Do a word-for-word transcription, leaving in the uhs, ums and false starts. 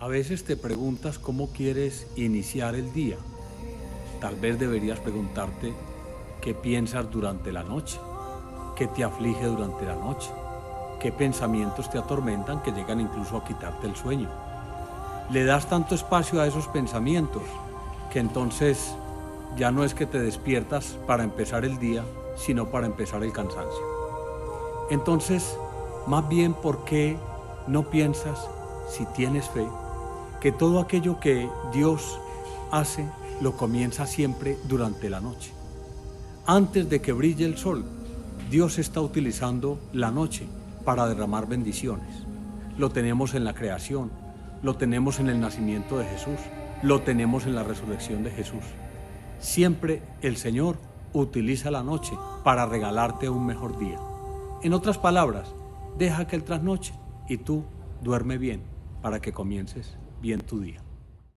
A veces te preguntas cómo quieres iniciar el día. Tal vez deberías preguntarte qué piensas durante la noche, qué te aflige durante la noche, qué pensamientos te atormentan que llegan incluso a quitarte el sueño. Le das tanto espacio a esos pensamientos que entonces ya no es que te despiertas para empezar el día, sino para empezar el cansancio. Entonces, más bien, ¿por qué no piensas, si tienes fe, que todo aquello que Dios hace lo comienza siempre durante la noche? Antes de que brille el sol, Dios está utilizando la noche para derramar bendiciones. Lo tenemos en la creación, lo tenemos en el nacimiento de Jesús, lo tenemos en la resurrección de Jesús. Siempre el Señor utiliza la noche para regalarte un mejor día. En otras palabras, deja que el trasnoche y tú duerme bien para que comiences bien tu día.